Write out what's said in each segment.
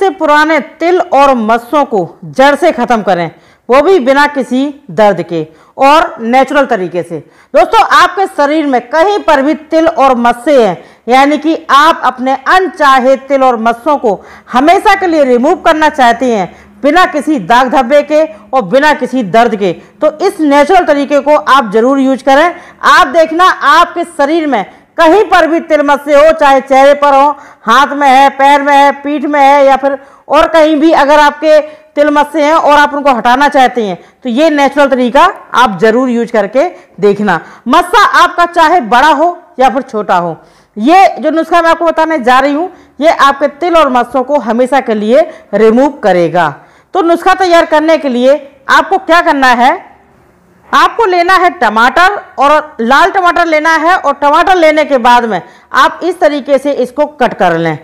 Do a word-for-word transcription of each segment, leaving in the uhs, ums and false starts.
से पुराने तिल और मस्सों को जड़ से ख़त्म करें, वो भी बिना किसी दर्द के और नेचुरल तरीके से। दोस्तों, आपके शरीर में कहीं पर भी तिल और मस्से हैं, यानी कि आप अपने अनचाहे तिल और मस्सों को हमेशा के लिए रिमूव करना चाहते हैं बिना किसी दाग धब्बे के और बिना किसी दर्द के, तो इस नेचुरल तरीके को आप जरूर यूज करें। आप देखना आपके शरीर में कहीं पर भी तिल मस्से हो, चाहे चेहरे पर हो, हाथ में है, पैर में है, पीठ में है या फिर और कहीं भी, अगर आपके तिल मस्से हैं और आप उनको हटाना चाहते हैं तो ये नेचुरल तरीका आप जरूर यूज करके देखना। मस्सा आपका चाहे बड़ा हो या फिर छोटा हो, ये जो नुस्खा मैं आपको बताने जा रही हूँ ये आपके तिल और मस्सों को हमेशा के लिए रिमूव करेगा। तो नुस्खा तैयार करने के लिए आपको क्या करना है, आपको लेना है टमाटर, और लाल टमाटर लेना है, और टमाटर लेने के बाद में आप इस तरीके से इसको कट कर लें।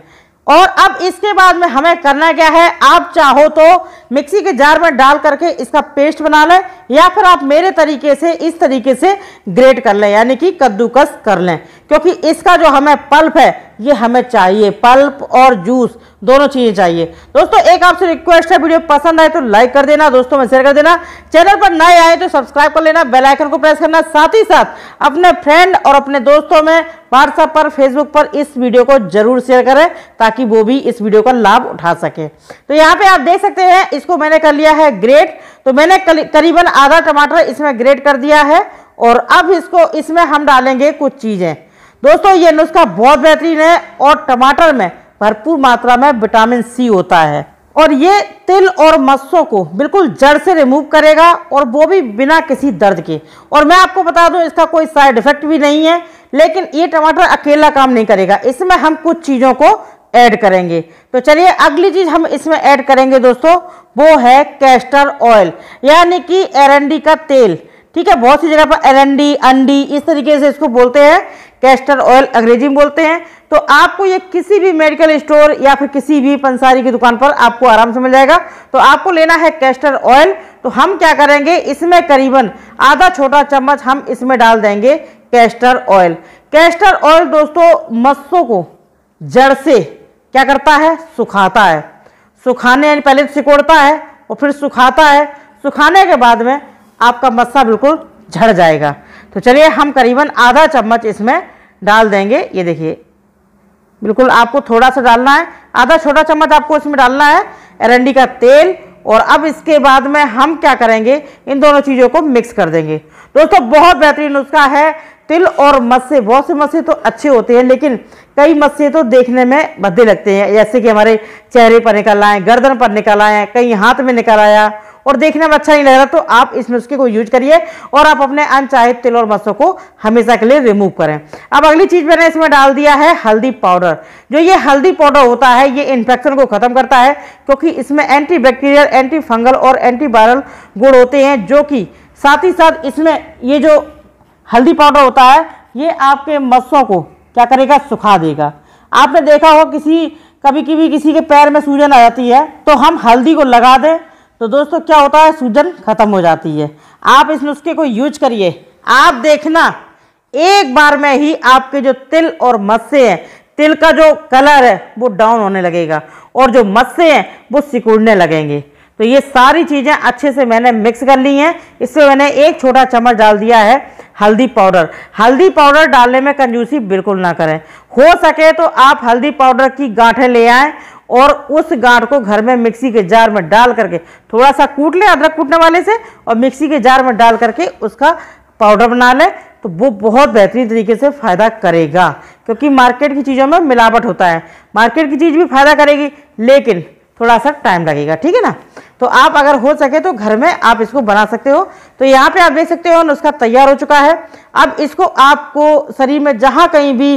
और अब इसके बाद में हमें करना क्या है, आप चाहो तो मिक्सी के जार में डाल करके इसका पेस्ट बना लें या फिर आप मेरे तरीके से इस तरीके से ग्रेट कर लें, यानी कि कद्दूकस कर लें, क्योंकि इसका जो हमें पल्प है ये हमें चाहिए, पल्प और जूस दोनों चीज़ें चाहिए। दोस्तों, एक आपसे रिक्वेस्ट है, वीडियो पसंद आए तो लाइक कर देना, दोस्तों में शेयर कर देना, चैनल पर नए आए तो सब्सक्राइब कर लेना, बेल आइकन को प्रेस करना, साथ ही साथ अपने फ्रेंड और अपने दोस्तों में व्हाट्सएप पर, फेसबुक पर इस वीडियो को जरूर शेयर करें ताकि वो भी इस वीडियो का लाभ उठा सकें। तो यहाँ पे आप देख सकते हैं इसको मैंने कर लिया है ग्रेट, तो मैंने करीबन आधा टमाटर इसमें ग्रेट कर दिया है। और अब इसको इसमें हम डालेंगे कुछ चीज़ें। दोस्तों, ये नुस्खा बहुत बेहतरीन है और टमाटर में भरपूर मात्रा में विटामिन सी होता है और ये तिल और मस्सों को बिल्कुल जड़ से रिमूव करेगा और वो भी बिना किसी दर्द के। और मैं आपको बता दूं, इसका कोई साइड इफेक्ट भी नहीं है, लेकिन ये टमाटर अकेला काम नहीं करेगा, इसमें हम कुछ चीज़ों को ऐड करेंगे। तो चलिए अगली चीज़ हम इसमें ऐड करेंगे दोस्तों, वो है कैस्टर ऑयल, यानी कि एरंडी का तेल। ठीक है, बहुत सी जगह पर एरंडी, अंडी इस तरीके से इसको बोलते हैं, कैस्टर ऑयल अंग्रेजी में बोलते हैं। तो आपको ये किसी भी मेडिकल स्टोर या फिर किसी भी पंसारी की दुकान पर आपको आराम से मिल जाएगा। तो आपको लेना है कैस्टर ऑयल। तो हम क्या करेंगे, इसमें करीबन आधा छोटा चम्मच हम इसमें डाल देंगे कैस्टर ऑयल। कैस्टर ऑयल दोस्तों मस्सों को जड़ से क्या करता है, सुखाता है। सुखाने यानी पहले सिकोड़ता है और फिर सुखाता है, सुखाने के बाद में आपका मस्सा बिल्कुल झड़ जाएगा। तो चलिए हम करीबन आधा चम्मच इसमें डाल देंगे, ये देखिए बिल्कुल आपको थोड़ा सा डालना है, आधा छोटा चम्मच आपको इसमें डालना है एरंडी का तेल। और अब इसके बाद में हम क्या करेंगे, इन दोनों चीज़ों को मिक्स कर देंगे। दोस्तों, बहुत बेहतरीन नुस्खा है। तिल और मस्से, बहुत से मस्से तो अच्छे होते हैं लेकिन कई मस्से तो देखने में भद्दे लगते हैं, जैसे कि हमारे चेहरे पर निकल आए, गर्दन पर निकल आए, कहीं हाथ में निकल आया और देखने में अच्छा नहीं लग रहा। तो आप इस नुस्खे को यूज करिए और आप अपने अनचाहे तिल और मस्सों को हमेशा के लिए रिमूव करें। अब अगली चीज़ मैंने इसमें डाल दिया है हल्दी पाउडर। जो ये हल्दी पाउडर होता है ये इन्फेक्शन को ख़त्म करता है, क्योंकि इसमें एंटी बैक्टीरियल, एंटी फंगल और एंटीवायरल गुण होते हैं, जो कि साथ ही साथ इसमें ये जो हल्दी पाउडर होता है ये आपके मस्सों को क्या करेगा, सुखा देगा। आपने देखा हो किसी कभी कभी किसी के पैर में सूजन आ जाती है, तो हम हल्दी को लगा दें तो दोस्तों क्या होता है, सूजन खत्म हो जाती है। आप इस नुस्खे को यूज करिए, आप देखना एक बार में ही आपके जो तिल और मस्से हैं, तिल का जो कलर है वो डाउन होने लगेगा और जो मस्से हैं वो सिकुड़ने लगेंगे। तो ये सारी चीज़ें अच्छे से मैंने मिक्स कर ली हैं। इसमें मैंने एक छोटा चम्मच डाल दिया है हल्दी पाउडर। हल्दी पाउडर डालने में कंजूसी बिल्कुल ना करें, हो सके तो आप हल्दी पाउडर की गांठें ले आएँ और उस गांठ को घर में मिक्सी के जार में डाल करके थोड़ा सा कूट लें अदरक कूटने वाले से, और मिक्सी के जार में डाल करके उसका पाउडर बना लें, तो वो बहुत बेहतरीन तरीके से फ़ायदा करेगा। क्योंकि मार्केट की चीज़ों में मिलावट होता है, मार्केट की चीज़ भी फ़ायदा करेगी लेकिन थोड़ा सा टाइम लगेगा, ठीक है ना। तो आप अगर हो सके तो घर में आप इसको बना सकते हो। तो यहाँ पे आप देख सकते हो नुस्खा तैयार हो चुका है। अब इसको आपको शरीर में जहाँ कहीं भी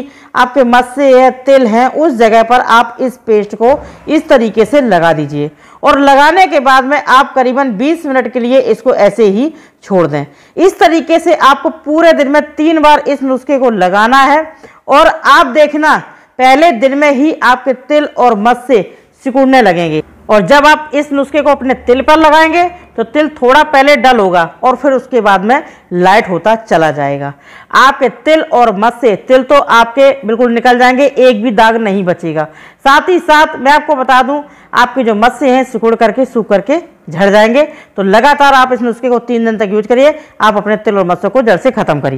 आपके मस्से हैं, तिल हैं, उस जगह पर आप इस पेस्ट को इस तरीके से लगा दीजिए और लगाने के बाद में आप करीबन बीस मिनट के लिए इसको ऐसे ही छोड़ दें। इस तरीके से आपको पूरे दिन में तीन बार इस नुस्खे को लगाना है और आप देखना पहले दिन में ही आपके तिल और मस्से सिकुड़ने लगेंगे। और जब आप इस नुस्खे को अपने तिल पर लगाएंगे तो तिल थोड़ा पहले डल होगा और फिर उसके बाद में लाइट होता चला जाएगा। आपके तिल और मस्से तिल तो आपके बिल्कुल निकल जाएंगे, एक भी दाग नहीं बचेगा। साथ ही साथ मैं आपको बता दूं, आपके जो मस्से हैं सिकुड़ करके सूख करके झड़ जाएंगे। तो लगातार आप इस नुस्खे को तीन दिन तक यूज करिए, आप अपने तिल और मस्से को जड़ से खत्म करिए।